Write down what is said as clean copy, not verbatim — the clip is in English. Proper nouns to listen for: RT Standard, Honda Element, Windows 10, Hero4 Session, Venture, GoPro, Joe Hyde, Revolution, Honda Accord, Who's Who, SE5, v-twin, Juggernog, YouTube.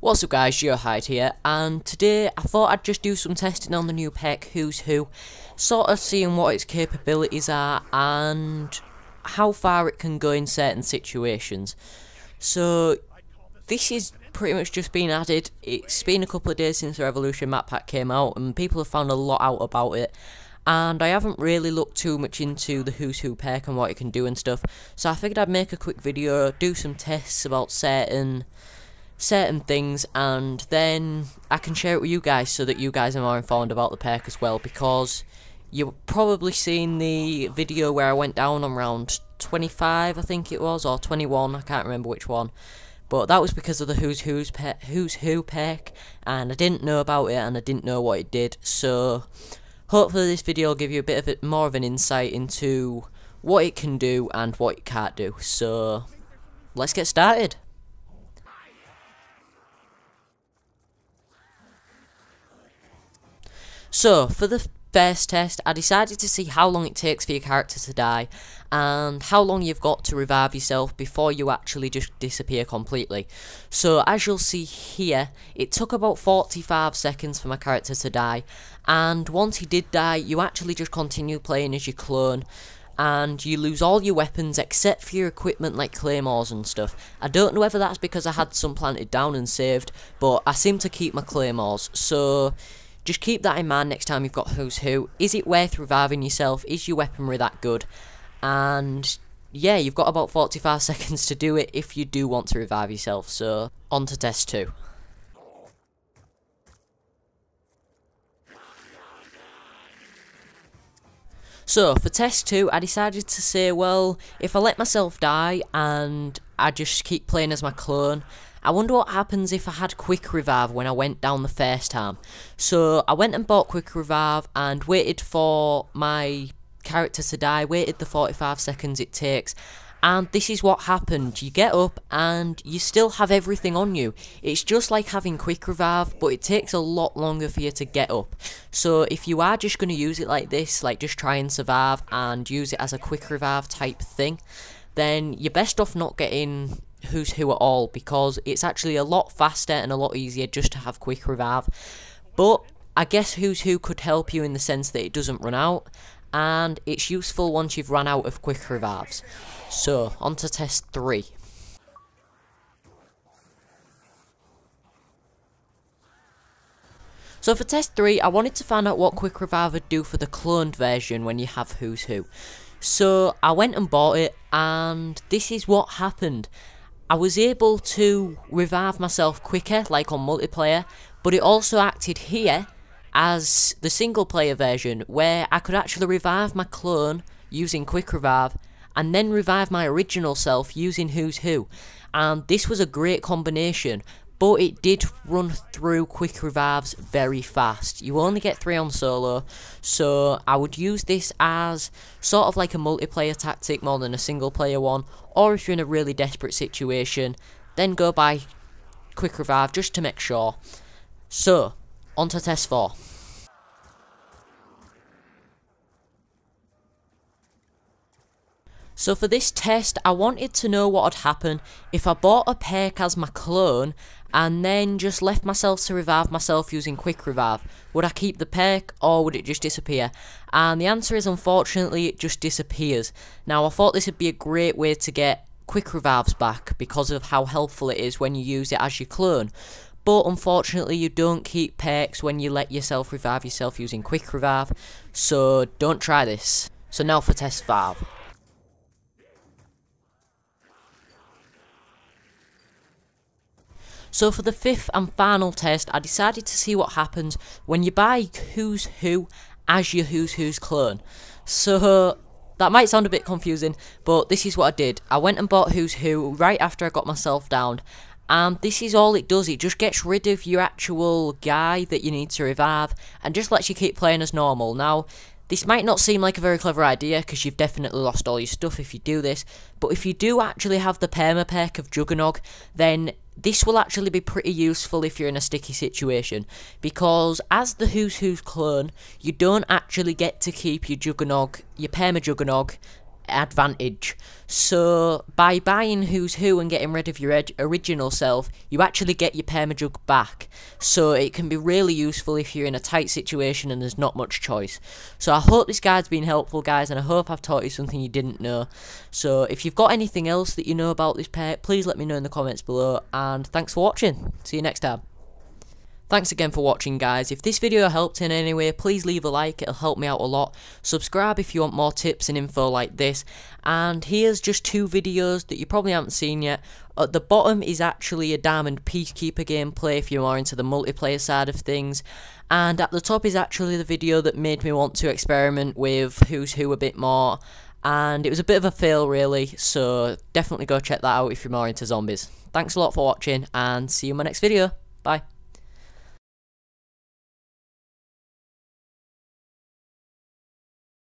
What's up guys, Joe Hyde here, and today I thought I'd just do some testing on the new pack, Who's Who, sort of seeing what its capabilities are and how far it can go in certain situations. So this is pretty much just been added. It's been a couple of days since the Revolution map pack came out and people have found a lot out about it, and I haven't really looked too much into the Who's Who pack and what it can do and stuff, so I figured I'd make a quick video, do some tests about certain things, and then I can share it with you guys so that you guys are more informed about the pack as well, because you've probably seen the video where I went down on round 25 I think it was, or 21, I can't remember which one, but that was because of the Who's Who pack, and I didn't know about it and I didn't know what it did, so hopefully this video will give you a bit of more of an insight into what it can do and what it can't do, so let's get started. So, for the first test, I decided to see how long it takes for your character to die and how long you've got to revive yourself before you actually just disappear completely. So, as you'll see here, it took about 45 seconds for my character to die, and once he did die, you actually just continue playing as your clone, and you lose all your weapons except for your equipment like claymores and stuff. I don't know whether that's because I had some planted down and saved, but I seem to keep my claymores, so just keep that in mind next time you've got Who's Who. Is it worth reviving yourself? Is your weaponry that good? And yeah, you've got about 45 seconds to do it if you do want to revive yourself. So on to test 2. So for test 2, I decided to say, well, if I let myself die and I just keep playing as my clone, I wonder what happens if I had quick revive when I went down the first time. So I went and bought quick revive and waited for my character to die, waited the 45 seconds it takes, and this is what happened. You get up and you still have everything on you. It's just like having quick revive, but it takes a lot longer for you to get up. So if you are just going to use it like this, like just try and survive and use it as a quick revive type thing, then you're best off not getting Who's Who at all, because it's actually a lot faster and a lot easier just to have quick revive. But I guess Who's Who could help you in the sense that it doesn't run out, and it's useful once you've run out of quick revives. So on to test 3. So for test 3, I wanted to find out what quick revive would do for the cloned version when you have Who's Who. So I went and bought it, and this is what happened. I was able to revive myself quicker, like on multiplayer, but it also acted here as the single player version, where I could actually revive my clone using quick revive and then revive my original self using Who's Who, and this was a great combination, but it did run through quick revives very fast. You only get 3 on solo, so I would use this as sort of like a multiplayer tactic more than a single player one, or if you're in a really desperate situation, then go buy quick revive just to make sure. So on to test 4. So for this test, I wanted to know what would happen if I bought a pack as my clone and then just left myself to revive myself using quick revive. Would I keep the pack or would it just disappear? And the answer is, unfortunately, it just disappears. Now, I thought this would be a great way to get quick revives back because of how helpful it is when you use it as your clone, but unfortunately you don't keep packs when you let yourself revive yourself using quick revive, so don't try this. So now for test 5. So for the 5th and final test, I decided to see what happens when you buy Who's Who as your Who's Who's clone. So that might sound a bit confusing, but this is what I did. I went and bought Who's Who right after I got myself down, and this is all it does. It just gets rid of your actual guy that you need to revive and just lets you keep playing as normal. Now, this might not seem like a very clever idea, because you've definitely lost all your stuff if you do this, but if you do actually have the permapack of Juggernog, then this will actually be pretty useful if you're in a sticky situation, because as the Who's Who's clone, you don't actually get to keep your Juggernog, your Perma Juggernog advantage. So by buying Who's Who and getting rid of your original self, you actually get your permajug back. So it can be really useful if you're in a tight situation and there's not much choice. So I hope this guide's been helpful, guys, and I hope I've taught you something you didn't know. So if you've got anything else that you know about this pair, please let me know in the comments below, and thanks for watching. See you next time. Thanks again for watching, guys. If this video helped in any way, please leave a like, it'll help me out a lot. Subscribe if you want more tips and info like this. And here's just 2 videos that you probably haven't seen yet. At the bottom is actually a Diamond Peacekeeper gameplay if you are into the multiplayer side of things. And at the top is actually the video that made me want to experiment with Who's Who a bit more. And it was a bit of a fail really, so definitely go check that out if you're more into zombies. Thanks a lot for watching, and see you in my next video. Bye.